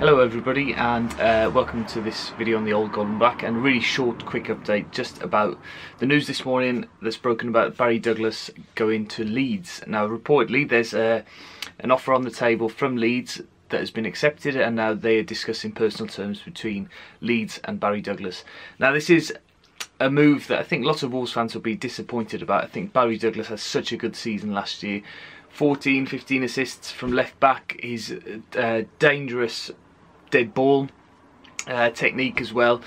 Hello everybody, and welcome to this video on the Old Golden Black, and really short quick update just about the news this morning that's broken about Barry Douglas going to Leeds. Now reportedly there's an offer on the table from Leeds that has been accepted, and now they are discussing personal terms between Leeds and Barry Douglas. Now this is a move that I think lots of Wolves fans will be disappointed about. I think Barry Douglas had such a good season last year, 14, 15 assists from left back, he's dangerous dead ball technique as well,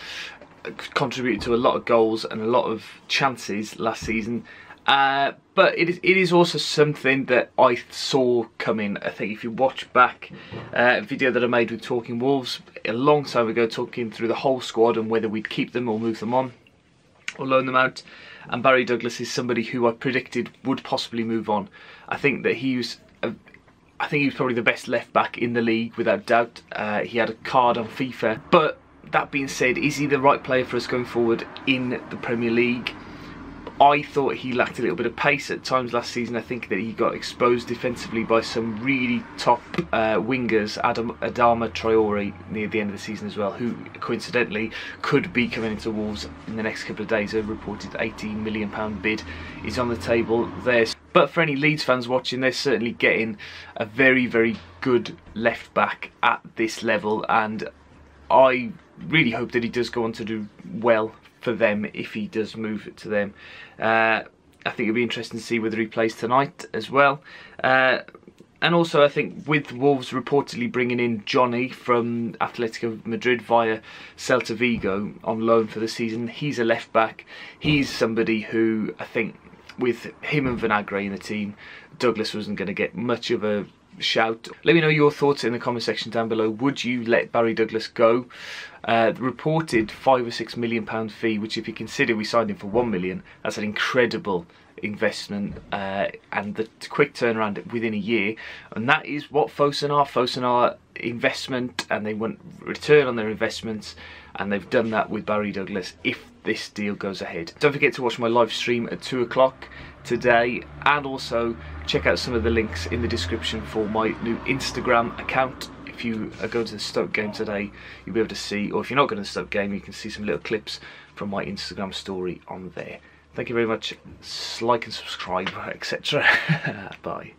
contributed to a lot of goals and a lot of chances last season, but it is also something that I saw coming. I think if you watch back a video that I made with Talking Wolves a long time ago, talking through the whole squad and whether we'd keep them or move them on or loan them out, and Barry Douglas is somebody who I predicted would possibly move on. I think that he was probably the best left back in the league without doubt. He had a card on FIFA. But that being said, is he the right player for us going forward in the Premier League? I thought he lacked a little bit of pace at times last season. I think that he got exposed defensively by some really top wingers, Adama Traore near the end of the season as well, who coincidentally could be coming into Wolves in the next couple of days. A reported £18 million bid is on the table there. But for any Leeds fans watching, they're certainly getting a very, very good left back at this level, and I really hope that he does go on to do well for them if he does move to them. I think it'll be interesting to see whether he plays tonight as well. And also I think with Wolves reportedly bringing in Johnny from Atletico Madrid via Celta Vigo on loan for the season, he's a left back. He's somebody who I think with him and Vinagre in the team, Douglas wasn't going to get much of a shout. Let me know your thoughts in the comment section down below. Would you let Barry Douglas go? The reported £5 or £6 million fee, which if you consider we signed him for £1 million, that's an incredible investment, and the quick turnaround within a year, and that is what Fosun are. Fosun are investment, and they want return on their investments, and they've done that with Barry Douglas if this deal goes ahead. Don't forget to watch my live stream at 2 o'clock today, and also check out some of the links in the description for my new Instagram account. If you are going to the Stoke game today, you'll be able to see, or if you're not going to the Stoke game, you can see some little clips from my Instagram story on there. Thank you very much. Like and subscribe, etc. Bye.